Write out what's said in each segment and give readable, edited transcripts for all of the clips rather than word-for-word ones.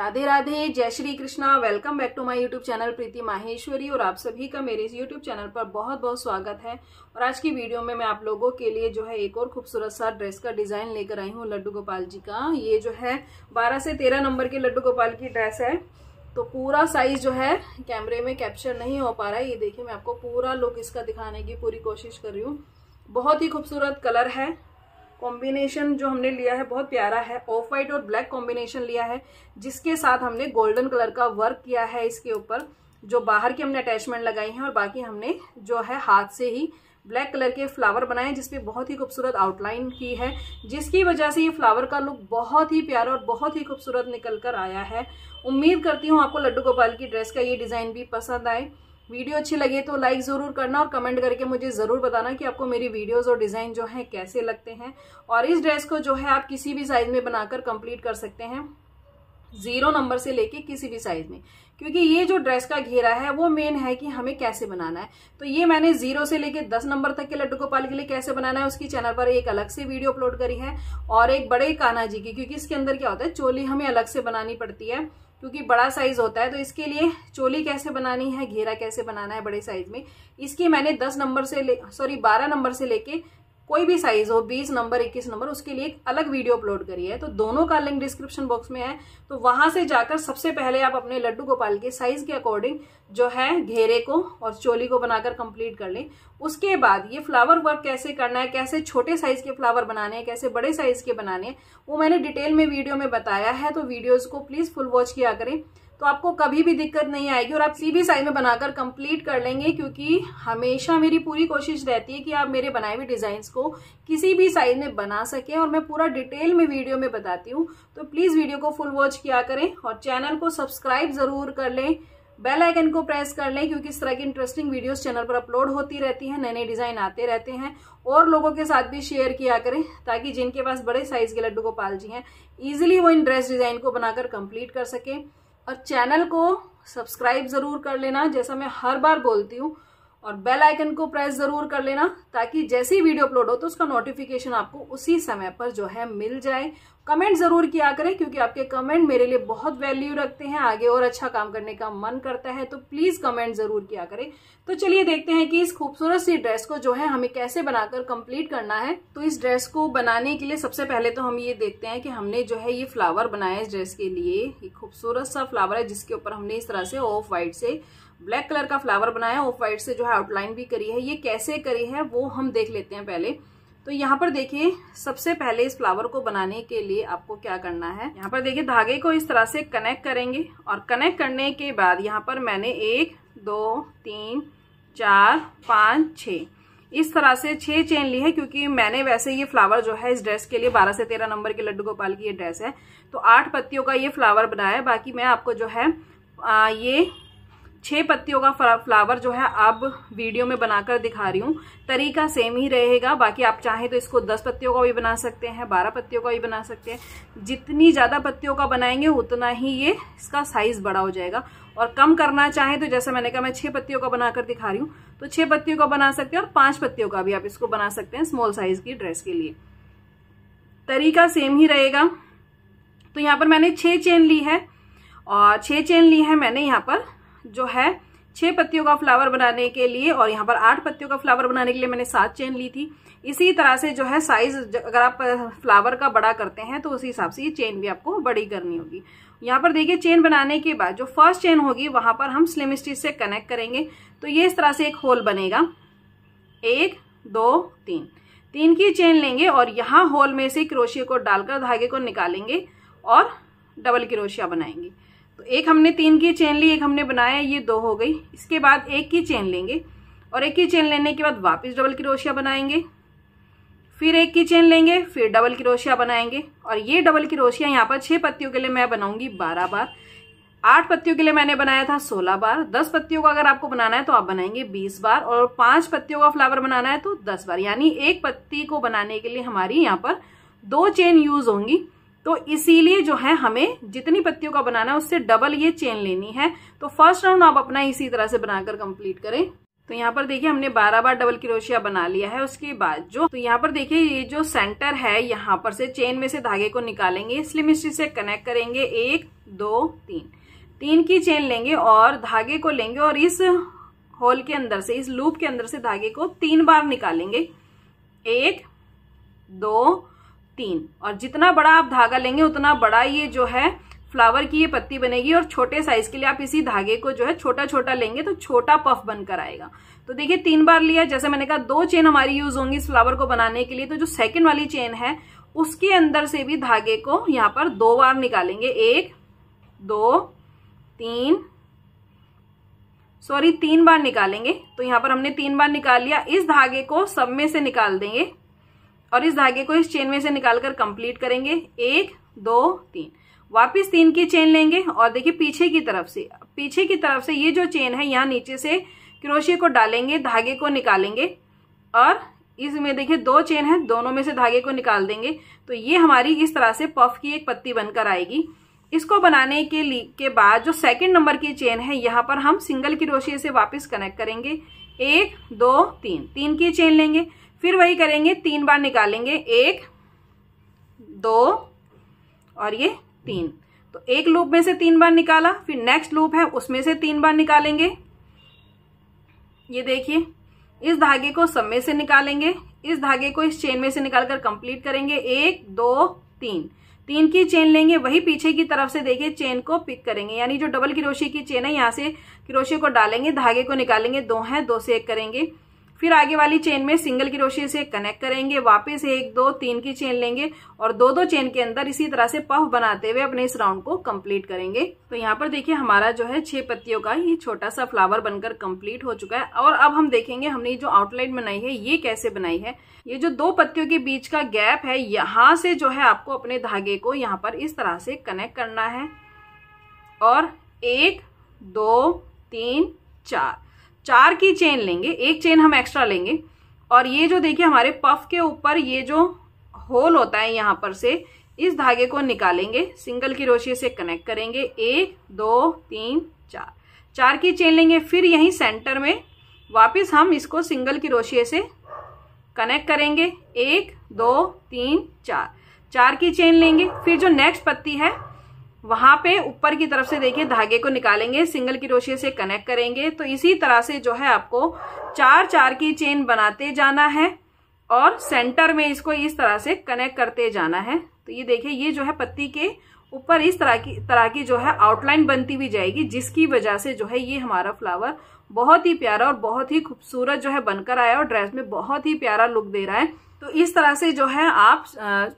राधे राधे, जय Shri Krishna. Welcome back to my YouTube channel Preeti Maheshwari. और आप सभी का मेरे इस YouTube चैनल पर बहुत बहुत स्वागत है। और आज की वीडियो में मैं आप लोगों के लिए जो है एक और खूबसूरत सा ड्रेस का डिजाइन लेकर आई हूँ लड्डू गोपाल जी का। ये जो है 12 से 13 नंबर के लड्डू गोपाल की ड्रेस है। तो पूरा साइज जो है कैमरे में कैप्चर नहीं हो पा रहा है, ये देखिए मैं आपको पूरा लुक इसका दिखाने की पूरी कोशिश कर रही हूँ। बहुत ही खूबसूरत कलर है, कॉम्बिनेशन जो हमने लिया है बहुत प्यारा है। ऑफ वाइट और ब्लैक कॉम्बिनेशन लिया है, जिसके साथ हमने गोल्डन कलर का वर्क किया है इसके ऊपर। जो बाहर की हमने अटैचमेंट लगाई है और बाकी हमने जो है हाथ से ही ब्लैक कलर के फ्लावर बनाए, जिसपे बहुत ही खूबसूरत आउटलाइन की है, जिसकी वजह से ये फ्लावर का लुक बहुत ही प्यारा और बहुत ही खूबसूरत निकल कर आया है। उम्मीद करती हूँ आपको लड्डू गोपाल की ड्रेस का ये डिज़ाइन भी पसंद आए। वीडियो अच्छी लगे तो लाइक ज़रूर करना और कमेंट करके मुझे ज़रूर बताना कि आपको मेरी वीडियोस और डिज़ाइन जो हैं कैसे लगते हैं। और इस ड्रेस को जो है आप किसी भी साइज़ में बनाकर कंप्लीट कर सकते हैं, 0 नंबर से लेके किसी भी साइज़ में, क्योंकि ये जो ड्रेस का घेरा है वो मेन है कि हमें कैसे बनाना है। तो ये मैंने 0 से लेके 10 नंबर तक के लड्डू गोपाल के लिए कैसे बनाना है उसकी चैनल पर एक अलग से वीडियो अपलोड करी है, और एक बड़े कान्हा जी की, क्योंकि इसके अंदर क्या होता है चोली हमें अलग से बनानी पड़ती है, क्योंकि बड़ा साइज होता है। तो इसके लिए चोली कैसे बनानी है, घेरा कैसे बनाना है बड़े साइज में, इसकी मैंने 12 नंबर से लेके कोई भी साइज हो 20 नंबर 21 नंबर उसके लिए एक अलग वीडियो अपलोड करी है। तो दोनों का लिंक डिस्क्रिप्शन बॉक्स में है, तो वहां से जाकर सबसे पहले आप अपने लड्डू गोपाल के साइज के अकॉर्डिंग जो है घेरे को और चोली को बनाकर कंप्लीट कर लें। उसके बाद ये फ्लावर वर्क कैसे करना है, कैसे छोटे साइज के फ्लावर बनाने हैं, कैसे बड़े साइज के बनाने हैं, वो मैंने डिटेल में वीडियो में बताया है। तो वीडियोज को प्लीज फुल वॉच किया करें, तो आपको कभी भी दिक्कत नहीं आएगी और आप किसी भी साइज में बनाकर कंप्लीट कर लेंगे। क्योंकि हमेशा मेरी पूरी कोशिश रहती है कि आप मेरे बनाए हुए डिजाइन्स को किसी भी साइज में बना सकें, और मैं पूरा डिटेल में वीडियो में बताती हूँ। तो प्लीज़ वीडियो को फुल वॉच किया करें और चैनल को सब्सक्राइब ज़रूर कर लें, बेल आइकन को प्रेस कर लें, क्योंकि इस तरह की इंटरेस्टिंग वीडियोस चैनल पर अपलोड होती रहती हैं, नए नए डिज़ाइन आते रहते हैं। और लोगों के साथ भी शेयर किया करें, ताकि जिनके पास बड़े साइज़ के लड्डू गोपाल जी हैं ईजिली वो इन ड्रेस डिज़ाइन को बनाकर कंप्लीट कर सकें। और चैनल को सब्सक्राइब ज़रूर कर लेना, जैसा मैं हर बार बोलती हूँ, और बेल आइकन को प्रेस ज़रूर कर लेना, ताकि जैसे ही वीडियो अपलोड हो तो उसका नोटिफिकेशन आपको उसी समय पर जो है मिल जाए। कमेंट ज़रूर किया करें, क्योंकि आपके कमेंट मेरे लिए बहुत वैल्यू रखते हैं, आगे और अच्छा काम करने का मन करता है। तो प्लीज़ कमेंट ज़रूर किया करें। तो चलिए देखते हैं कि इस खूबसूरत सी ड्रेस को जो है हमें कैसे बनाकर कंप्लीट करना है। तो इस ड्रेस को बनाने के लिए सबसे पहले तो हम ये देखते हैं कि हमने जो है ये फ्लावर बनाया है इस ड्रेस के लिए। ये खूबसूरत सा फ्लावर है, जिसके ऊपर हमने इस तरह से ऑफ वाइट से ब्लैक कलर का फ्लावर बनाया, ऑफ वाइट से जो है आउटलाइन भी करी है। ये कैसे करी है वो हम देख लेते हैं पहले। तो यहाँ पर देखिए, सबसे पहले इस फ्लावर को बनाने के लिए आपको क्या करना है, यहाँ पर देखिए धागे को इस तरह से कनेक्ट करेंगे, और कनेक्ट करने के बाद यहाँ पर मैंने 1 2 3 4 5 6 इस तरह से 6 चेन ली है। क्योंकि मैंने वैसे ये फ्लावर जो है इस ड्रेस के लिए 12 से 13 नंबर के लड्डू गोपाल की ये ड्रेस है, तो 8 पत्तियों का ये फ्लावर बनाया है। बाकी मैं आपको जो है ये 6 पत्तियों का फ्लावर जो है अब वीडियो में बनाकर दिखा रही हूँ, तरीका सेम ही रहेगा। बाकी आप चाहें तो इसको 10 पत्तियों का भी बना सकते हैं, 12 पत्तियों का भी बना सकते हैं। जितनी ज़्यादा पत्तियों का बनाएंगे उतना ही ये इसका साइज़ बड़ा हो जाएगा, और कम करना चाहें तो जैसे मैंने कहा मैं 6 पत्तियों का बनाकर दिखा रही हूँ, तो 6 पत्तियों का बना सकते हैं, और 5 पत्तियों का भी आप इसको बना सकते हैं स्मॉल साइज़ की ड्रेस के लिए, तरीका सेम ही रहेगा। तो यहाँ पर मैंने 6 चेन ली है, और 6 चेन ली है मैंने यहाँ पर जो है 6 पत्तियों का फ्लावर बनाने के लिए, और यहाँ पर 8 पत्तियों का फ्लावर बनाने के लिए मैंने 7 चेन ली थी। इसी तरह से जो है साइज अगर आप फ्लावर का बड़ा करते हैं तो उसी हिसाब से ये चेन भी आपको बड़ी करनी होगी। यहाँ पर देखिए चेन बनाने के बाद जो फर्स्ट चेन होगी वहां पर हम स्लिम स्टिच से कनेक्ट करेंगे, तो ये इस तरह से एक होल बनेगा। 1 2 3 की चेन लेंगे, और यहाँ होल में से क्रोशिया को डालकर धागे को निकालेंगे और डबल क्रोशिया बनाएंगे। तो एक हमने 3 की चेन ली, एक हमने बनाया, ये 2 हो गई। इसके बाद 1 की चेन लेंगे, और 1 की चेन लेने के बाद वापस डबल क्रोशिया बनाएंगे, फिर 1 की चेन लेंगे, फिर डबल क्रोशिया बनाएंगे। और ये डबल क्रोशिया यहाँ पर 6 पत्तियों के लिए मैं बनाऊंगी 12 बार, 8 पत्तियों के लिए मैंने बनाया था 16 बार, 10 पत्तियों का अगर आपको बनाना है तो आप बनाएंगे 20 बार, और 5 पत्तियों का फ्लावर बनाना है तो 10 बार। यानी 1 पत्ती को बनाने के लिए हमारी यहाँ पर 2 चेन यूज होंगी, तो इसीलिए जो है हमें जितनी पत्तियों का बनाना है उससे डबल ये चेन लेनी है। तो फर्स्ट राउंड आप अपना इसी तरह से बनाकर कंप्लीट करें। तो यहाँ पर देखिए हमने 12 बार डबल क्रोशिया बना लिया है। उसके बाद जो तो यहाँ पर देखिए ये जो सेंटर है यहाँ पर से चेन में से धागे को निकालेंगे, स्लिम स्टिच से कनेक्ट करेंगे। 1 2 3 की चेन लेंगे और धागे को लेंगे और इस होल के अंदर से, इस लूप के अंदर से धागे को 3 बार निकालेंगे। 1 2 3 और जितना बड़ा आप धागा लेंगे उतना बड़ा ये जो है फ्लावर की ये पत्ती बनेगी। और छोटे साइज के लिए आप इसी धागे को जो है छोटा छोटा लेंगे तो छोटा पफ बनकर आएगा। तो देखिए 3 बार लिया, जैसे मैंने कहा 2 चेन हमारी यूज होंगी इस फ्लावर को बनाने के लिए। तो जो सेकेंड वाली चेन है उसके अंदर से भी धागे को यहाँ पर 2 बार निकालेंगे। 3 बार निकालेंगे। तो यहाँ पर हमने 3 बार निकाल लिया। इस धागे को सब में से निकाल देंगे और इस धागे को इस चेन में से निकालकर कंप्लीट करेंगे। 1 2 3 वापस 3 की चेन लेंगे और देखिए पीछे की तरफ से ये जो चेन है यहाँ नीचे से क्रोशिया को डालेंगे, धागे को निकालेंगे और इसमें देखिए 2 चेन है, दोनों में से धागे को निकाल देंगे। तो ये हमारी इस तरह से पफ की एक पत्ती बनकर आएगी। इसको बनाने के बाद जो सेकंड नंबर की चेन है यहाँ पर हम सिंगल क्रोशिया से वापस कनेक्ट करेंगे। 1 2 3 की चेन लेंगे, फिर वही करेंगे, 3 बार निकालेंगे। 1 2 और ये 3। तो एक लूप में से 3 बार निकाला, फिर नेक्स्ट लूप है उसमें से 3 बार निकालेंगे। ये देखिए इस धागे को सब में से निकालेंगे, इस धागे को इस चेन में से निकालकर कंप्लीट करेंगे। 1 2 3 की चेन लेंगे, वही पीछे की तरफ से देखिए चेन को पिक करेंगे, यानी जो डबल क्रोशिया की चेन है यहाँ से क्रोशिया को डालेंगे, धागे को निकालेंगे। 2 है, 2 से 1 करेंगे, फिर आगे वाली चेन में सिंगल क्रोशिया से कनेक्ट करेंगे। वापस 1 2 3 की चेन लेंगे और 2 2 चेन के अंदर इसी तरह से पफ बनाते हुए अपने इस राउंड को कंप्लीट करेंगे। तो यहाँ पर देखिए हमारा जो है 6 पत्तियों का ये छोटा सा फ्लावर बनकर कंप्लीट हो चुका है। और अब हम देखेंगे हमने जो आउटलाइन बनाई है ये कैसे बनाई है। ये जो 2 पत्तियों के बीच का गैप है यहाँ से जो है आपको अपने धागे को यहाँ पर इस तरह से कनेक्ट करना है और 1 2 3 4 की चेन लेंगे, एक चेन हम एक्स्ट्रा लेंगे। और ये जो देखिए हमारे पफ के ऊपर ये जो होल होता है यहाँ पर से इस धागे को निकालेंगे, सिंगल क्रोशिया से कनेक्ट करेंगे। 1 2 3 4 की चेन लेंगे, फिर यहीं सेंटर में वापस हम इसको सिंगल क्रोशिया से कनेक्ट करेंगे। 1 2 3 4 की चेन लेंगे, फिर जो नेक्स्ट पत्ती है वहां पे ऊपर की तरफ से देखिए धागे को निकालेंगे, सिंगल क्रोशिया से कनेक्ट करेंगे। तो इसी तरह से जो है आपको 4 4 की चेन बनाते जाना है और सेंटर में इसको इस तरह से कनेक्ट करते जाना है। तो ये देखिए ये जो है पत्ती के ऊपर इस तरह की जो है आउटलाइन बनती हुई जाएगी, जिसकी वजह से जो है ये हमारा फ्लावर बहुत ही प्यारा और बहुत ही खूबसूरत जो है बनकर आया और ड्रेस में बहुत ही प्यारा लुक दे रहा है। तो इस तरह से जो है आप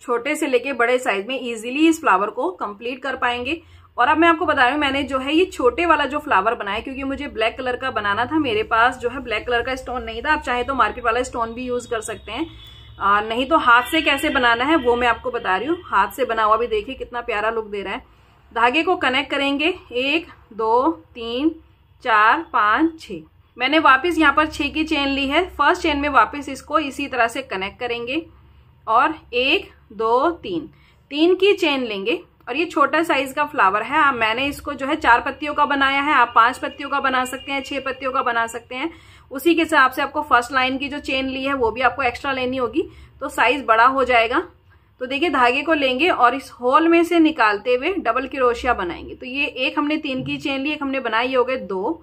छोटे से लेके बड़े साइज में इजीली इस फ्लावर को कंप्लीट कर पाएंगे। और अब मैं आपको बता रही हूँ मैंने जो है ये छोटे वाला जो फ्लावर बनाया क्योंकि मुझे ब्लैक कलर का बनाना था, मेरे पास जो है ब्लैक कलर का स्टोन नहीं था। आप चाहे तो मार्केट वाला स्टोन भी यूज कर सकते हैं, नहीं तो हाथ से कैसे बनाना है वो मैं आपको बता रही हूँ। हाथ से बना हुआ भी देखिए कितना प्यारा लुक दे रहा है। धागे को कनेक्ट करेंगे 1 2 3 4 5 6, मैंने वापस यहाँ पर 6 की चेन ली है। फर्स्ट चेन में वापस इसको इसी तरह से कनेक्ट करेंगे और 1 2 3 की चेन लेंगे और ये छोटा साइज का फ्लावर है। मैंने इसको जो है 4 पत्तियों का बनाया है, आप 5 पत्तियों का बना सकते हैं, 6 पत्तियों का बना सकते हैं। उसी के हिसाब से आपको फर्स्ट लाइन की जो चेन ली है वो भी आपको एक्स्ट्रा लेनी होगी, तो साइज बड़ा हो जाएगा। तो देखिए धागे को लेंगे और इस होल में से निकालते हुए डबल क्रोशिया बनाएंगे। तो ये एक हमने 3 की चेन ली, एक हमने बनाई, हो गए 2,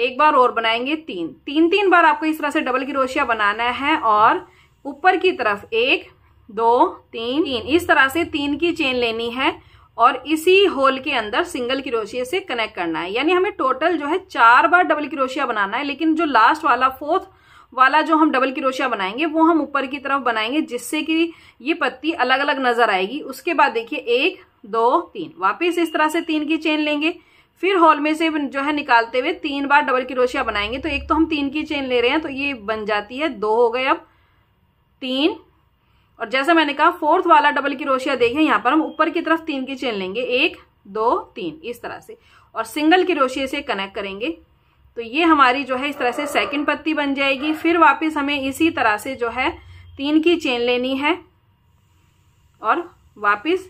एक बार और बनाएंगे 3 3 3 बार आपको इस तरह से डबल क्रोशिया बनाना है। और ऊपर की तरफ 1 2 3 इस तरह से 3 की चेन लेनी है और इसी होल के अंदर सिंगल क्रोशिया से कनेक्ट करना है। यानी हमें टोटल जो है 4 बार डबल क्रोशिया बनाना है, लेकिन जो लास्ट वाला फोर्थ वाला जो हम डबल क्रोशिया बनाएंगे वो हम ऊपर की तरफ बनाएंगे, जिससे कि ये पत्ती अलग अलग नजर आएगी। उसके बाद देखिए 1 2 3 वापस इस तरह से 3 की चेन लेंगे, फिर हॉल में से जो है निकालते हुए 3 बार डबल क्रोशिया बनाएंगे। तो एक तो हम 3 की चेन ले रहे हैं तो ये बन जाती है 2, हो गए अब 3। और जैसा मैंने कहा फोर्थ वाला डबल क्रोशिया देखिए यहाँ पर हम ऊपर की तरफ 3 की चेन लेंगे, 1 2 3 इस तरह से और सिंगल क्रोशिया से कनेक्ट करेंगे। तो ये हमारी जो है इस तरह से सेकंड पत्ती बन जाएगी। फिर वापस हमें इसी तरह से जो है 3 की चेन लेनी है और वापस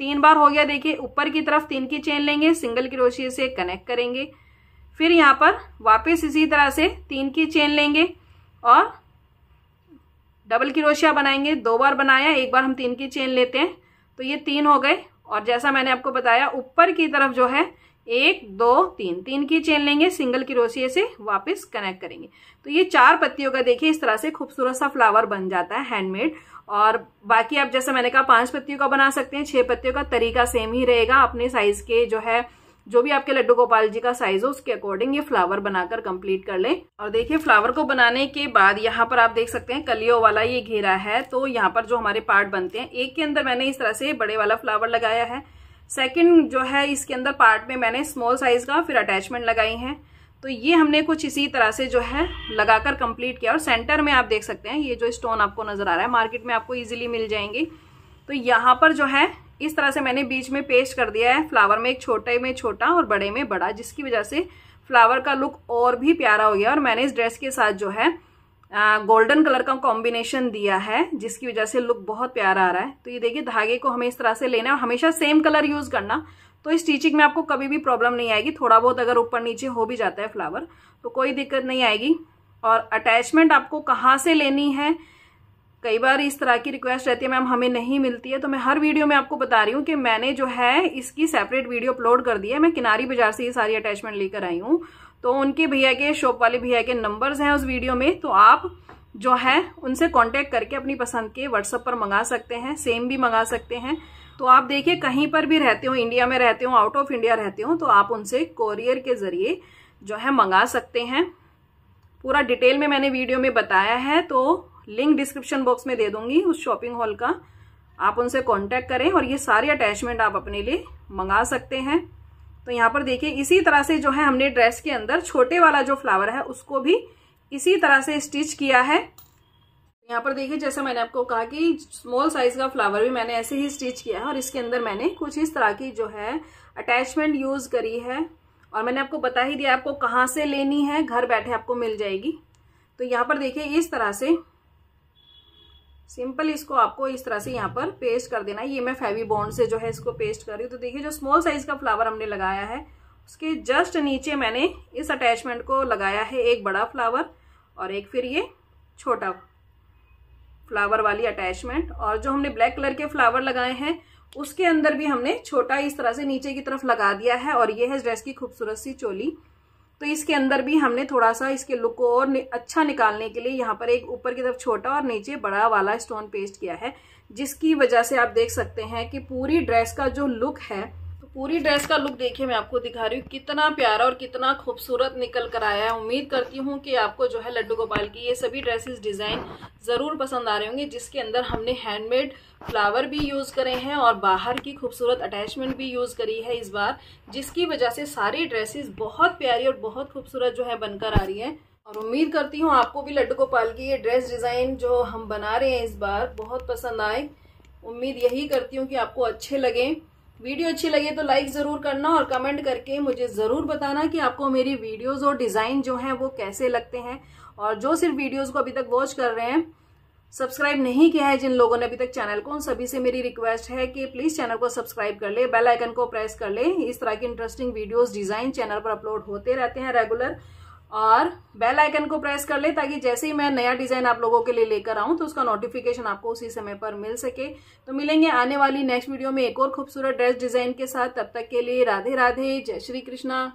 3 बार हो गया देखिए, ऊपर की तरफ 3 की चेन लेंगे, सिंगल क्रोशिया से कनेक्ट करेंगे। फिर यहाँ पर वापस इसी तरह से तीन की चेन लेंगे और डबल क्रोशिया बनाएंगे। दो बार बनाया, एक बार हम तीन की चेन लेते हैं तो ये तीन हो गए। और जैसा मैंने आपको बताया ऊपर की तरफ जो है एक दो तीन, तीन की चेन लेंगे, सिंगल क्रोशिया से वापस कनेक्ट करेंगे तो ये चार पत्तियों का देखिए इस तरह से खूबसूरत सा फ्लावर बन जाता है हैंडमेड। और बाकी आप जैसे मैंने कहा 5 पत्तियों का बना सकते हैं, 6 पत्तियों का तरीका सेम ही रहेगा। अपने साइज के जो है, जो भी आपके लड्डू गोपाल जी का साइज हो उसके अकॉर्डिंग ये फ्लावर बनाकर कंप्लीट कर लें। और देखिए फ्लावर को बनाने के बाद यहाँ पर आप देख सकते हैं कलियों वाला ये घेरा है, तो यहाँ पर जो हमारे पार्ट बनते हैं, एक के अंदर मैंने इस तरह से बड़े वाला फ्लावर लगाया है, सेकंड जो है इसके अंदर पार्ट में मैंने स्मॉल साइज का फिर अटैचमेंट लगाई है। तो ये हमने कुछ इसी तरह से जो है लगाकर कंप्लीट किया। और सेंटर में आप देख सकते हैं ये जो स्टोन आपको नजर आ रहा है मार्केट में आपको इजीली मिल जाएंगे। तो यहाँ पर जो है इस तरह से मैंने बीच में पेस्ट कर दिया है फ्लावर में, एक छोटे में छोटा और बड़े में बड़ा, जिसकी वजह से फ्लावर का लुक और भी प्यारा हो गया। और मैंने इस ड्रेस के साथ जो है गोल्डन कलर का कॉम्बिनेशन दिया है, जिसकी वजह से लुक बहुत प्यारा आ रहा है। तो ये देखिए धागे को हमें इस तरह से लेना है और हमेशा सेम कलर यूज करना, तो इस स्टिचिंग में आपको कभी भी प्रॉब्लम नहीं आएगी। थोड़ा बहुत अगर ऊपर नीचे हो भी जाता है फ्लावर तो कोई दिक्कत नहीं आएगी। और अटैचमेंट आपको कहाँ से लेनी है, कई बार इस तरह की रिक्वेस्ट रहती है मैम हमें नहीं मिलती है, तो मैं हर वीडियो में आपको बता रही हूँ कि मैंने जो है इसकी सेपरेट वीडियो अपलोड कर दी है। मैं किनारी बाजार से ये सारी अटैचमेंट लेकर आई हूँ, तो उनके भैया के शॉप वाले भैया के नंबर्स हैं उस वीडियो में, तो आप जो है उनसे कांटेक्ट करके अपनी पसंद के व्हाट्सएप पर मंगा सकते हैं, सेम भी मंगा सकते हैं। तो आप देखिए कहीं पर भी रहते हो, इंडिया में रहते हो, आउट ऑफ इंडिया रहते हो, तो आप उनसे कोरियर के जरिए जो है मंगा सकते हैं। पूरा डिटेल में मैंने वीडियो में बताया है, तो लिंक डिस्क्रिप्शन बॉक्स में दे दूंगी उस शॉपिंग हॉल का, आप उनसे कॉन्टैक्ट करें और ये सारे अटैचमेंट आप अपने लिए मंगा सकते हैं। तो यहाँ पर देखिए इसी तरह से जो है हमने ड्रेस के अंदर छोटे वाला जो फ्लावर है उसको भी इसी तरह से स्टिच किया है। यहाँ पर देखिए जैसे मैंने आपको कहा कि स्मॉल साइज का फ्लावर भी मैंने ऐसे ही स्टिच किया है और इसके अंदर मैंने कुछ इस तरह की जो है अटैचमेंट यूज करी है। और मैंने आपको बता ही दिया आपको कहाँ से लेनी है, घर बैठे आपको मिल जाएगी। तो यहाँ पर देखिए इस तरह से सिंपल इसको आपको इस तरह से यहाँ पर पेस्ट कर देना है। ये मैं फेवी बॉन्ड से जो है इसको पेस्ट कर रही हूँ। तो देखिए जो स्मॉल साइज का फ्लावर हमने लगाया है उसके जस्ट नीचे मैंने इस अटैचमेंट को लगाया है, एक बड़ा फ्लावर और एक फिर ये छोटा फ्लावर वाली अटैचमेंट। और जो हमने ब्लैक कलर के फ्लावर लगाए हैं उसके अंदर भी हमने छोटा इस तरह से नीचे की तरफ लगा दिया है। और ये है ड्रेस की खूबसूरत सी चोली, तो इसके अंदर भी हमने थोड़ा सा इसके लुक को और अच्छा निकालने के लिए यहाँ पर एक ऊपर की तरफ छोटा और नीचे बड़ा वाला स्टोन पेस्ट किया है, जिसकी वजह से आप देख सकते हैं कि पूरी ड्रेस का जो लुक है, तो पूरी ड्रेस का लुक देखिए मैं आपको दिखा रही हूँ कितना प्यारा और कितना खूबसूरत निकल कर आया है। उम्मीद करती हूँ कि आपको जो है लड्डू गोपाल की ये सभी ड्रेसेस डिजाइन जरूर पसंद आ रहे होंगे, जिसके अंदर हमने हैंडमेड फ्लावर भी यूज करे हैं और बाहर की खूबसूरत अटैचमेंट भी यूज करी है इस बार, जिसकी वजह से सारी ड्रेसेस बहुत प्यारी और बहुत खूबसूरत जो है बनकर आ रही है। और उम्मीद करती हूँ आपको भी लड्डू गोपाल की ये ड्रेस डिजाइन जो हम बना रहे हैं इस बार बहुत पसंद आए। उम्मीद यही करती हूँ कि आपको अच्छे लगे। वीडियो अच्छी लगे तो लाइक जरूर करना और कमेंट करके मुझे जरूर बताना कि आपको मेरी वीडियोज और डिजाइन जो है वो कैसे लगते हैं। और जो सिर्फ वीडियोज को अभी तक वॉच कर रहे हैं, सब्सक्राइब नहीं किया है जिन लोगों ने अभी तक चैनल को, उन सभी से मेरी रिक्वेस्ट है कि प्लीज चैनल को सब्सक्राइब कर ले, बेल आइकन को प्रेस कर ले। इस तरह की इंटरेस्टिंग वीडियोस डिजाइन चैनल पर अपलोड होते रहते हैं रेगुलर, और बेल आइकन को प्रेस कर ले ताकि जैसे ही मैं नया डिजाइन आप लोगों के लिए लेकर आऊं तो उसका नोटिफिकेशन आपको उसी समय पर मिल सके। तो मिलेंगे आने वाली नेक्स्ट वीडियो में एक और खूबसूरत ड्रेस डिजाइन के साथ, तब तक के लिए राधे राधे, जय श्री कृष्णा।